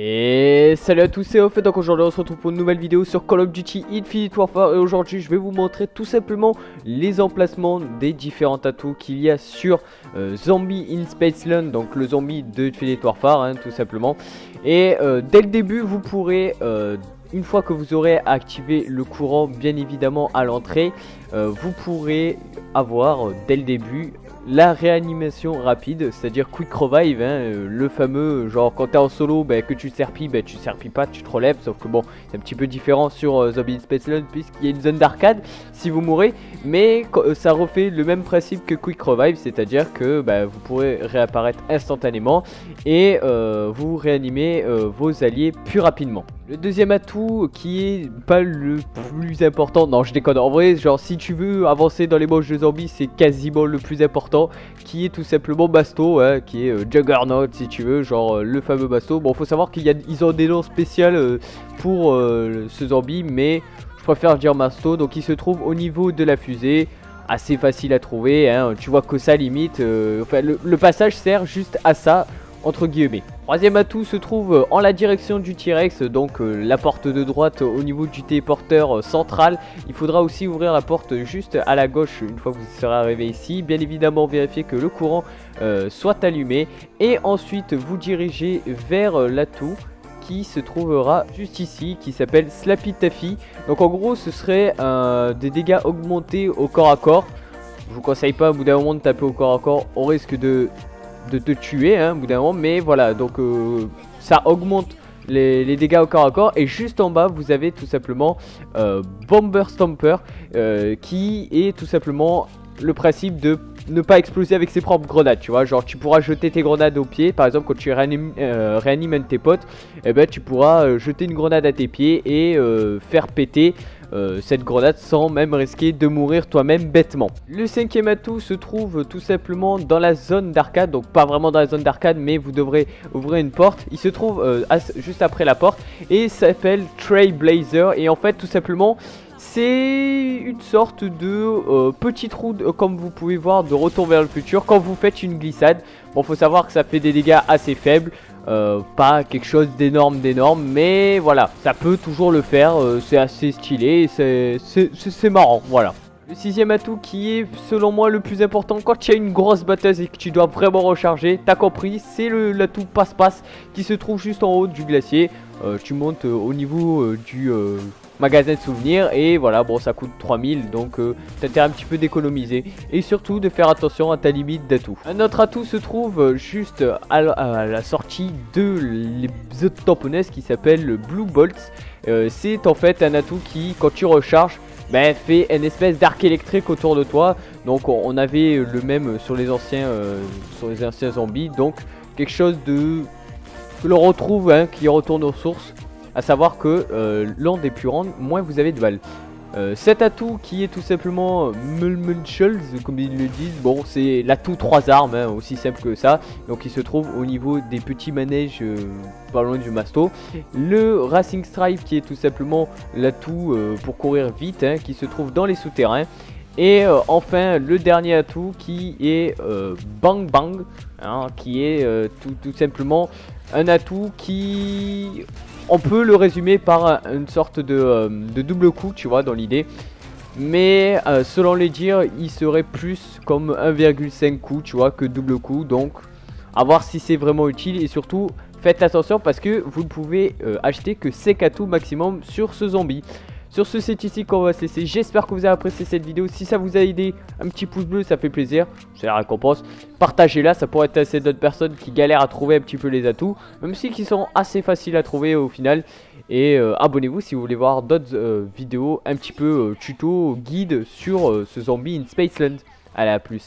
Et salut à tous, c'est Off. Donc aujourd'hui on se retrouve pour une nouvelle vidéo sur Call of Duty Infinite Warfare. Et aujourd'hui je vais vous montrer tout simplement les emplacements des différents atouts qu'il y a sur Zombies in Spaceland, donc le zombie de Infinite Warfare hein, tout simplement. Et dès le début vous pourrez, une fois que vous aurez activé le courant bien évidemment à l'entrée, vous pourrez avoir dès le début la réanimation rapide, c'est-à-dire Quick Revive, hein, le fameux genre quand t'es en solo, bah, que tu serpilles pas, tu te relèves, sauf que bon, c'est un petit peu différent sur Zombies in Spaceland puisqu'il y a une zone d'arcade si vous mourrez, mais ça refait le même principe que Quick Revive, c'est-à-dire que bah, vous pourrez réapparaître instantanément et vous réanimez vos alliés plus rapidement. Le deuxième atout qui est pas le plus important, non je déconne, en vrai genre si tu veux avancer dans les moches de zombies c'est quasiment le plus important, qui est tout simplement Masto, hein, qui est Juggernaut si tu veux, genre le fameux Masto. Bon faut savoir qu'ils ont des noms spéciaux pour ce zombie, mais je préfère dire Masto. Donc il se trouve au niveau de la fusée, assez facile à trouver, hein, tu vois que ça limite, enfin le passage sert juste à ça entre guillemets. Troisième atout se trouve en la direction du T-Rex, donc la porte de droite au niveau du téléporteur central. Il faudra aussi ouvrir la porte juste à la gauche une fois que vous serez arrivé ici. Bien évidemment vérifier que le courant soit allumé et ensuite vous diriger vers l'atout qui se trouvera juste ici, qui s'appelle Slapitafi. Donc en gros ce serait des dégâts augmentés au corps à corps. Je vous conseille pas au bout d'un moment de taper au corps à corps, on risque de te tuer hein, au bout d'un moment, mais voilà, donc ça augmente les dégâts au corps à corps. Et juste en bas vous avez tout simplement Bomber Stomper qui est tout simplement le principe de ne pas exploser avec ses propres grenades, tu vois, genre tu pourras jeter tes grenades au pied, par exemple quand tu réanimes un de tes potes, et ben tu pourras jeter une grenade à tes pieds et faire péter cette grenade sans même risquer de mourir toi-même bêtement. Le cinquième atout se trouve tout simplement dans la zone d'arcade, donc pas vraiment dans la zone d'arcade mais vous devrez ouvrir une porte, il se trouve juste après la porte et s'appelle Trey Blazer. Et en fait tout simplement c'est une sorte de petit trou, comme vous pouvez voir, de Retour vers le futur quand vous faites une glissade. Bon faut savoir que ça fait des dégâts assez faibles, pas quelque chose d'énorme, mais voilà, ça peut toujours le faire, c'est assez stylé, c'est marrant, voilà. Le sixième atout qui est selon moi le plus important quand tu as une grosse batteuse et que tu dois vraiment recharger, t'as compris, c'est l'atout passe-passe qui se trouve juste en haut du glacier. Tu montes au niveau du magasin de souvenirs et voilà, bon ça coûte 3000, donc t'as intérêt un petit peu d'économiser et surtout de faire attention à ta limite d'atout. Un autre atout se trouve juste à la sortie de The Tamponess qui s'appelle le Blue Bolts. C'est en fait un atout qui quand tu recharges ben, fait une espèce d'arc électrique autour de toi. Donc on avait le même sur les anciens zombies, donc quelque chose de que l'on retrouve hein, qui retourne aux sources, à savoir que l'un des plus grands, moins vous avez de balles. Cet atout qui est tout simplement Mulmunchels, comme ils le disent, bon c'est l'atout 3 armes, hein, aussi simple que ça. Donc il se trouve au niveau des petits manèges pas loin du Masto. Le Racing Stripe qui est tout simplement l'atout pour courir vite, hein, qui se trouve dans les souterrains. Et enfin le dernier atout qui est Bang Bang, hein, qui est tout simplement un atout qui... On peut le résumer par une sorte de double coup, tu vois, dans l'idée. Mais selon les dires, il serait plus comme 1,5 coup, tu vois, que double coup. Donc, à voir si c'est vraiment utile. Et surtout, faites attention parce que vous ne pouvez acheter que 5 atouts maximum sur ce zombie. Sur ce, c'est ici qu'on va se laisser. J'espère que vous avez apprécié cette vidéo. Si ça vous a aidé, un petit pouce bleu, ça fait plaisir. C'est la récompense. Partagez-la, ça pourrait intéresser d'autres personnes qui galèrent à trouver un petit peu les atouts, même si qui sont assez faciles à trouver au final. Et abonnez-vous si vous voulez voir d'autres vidéos un petit peu tuto, guide sur ce zombie in Spaceland. Allez, à plus.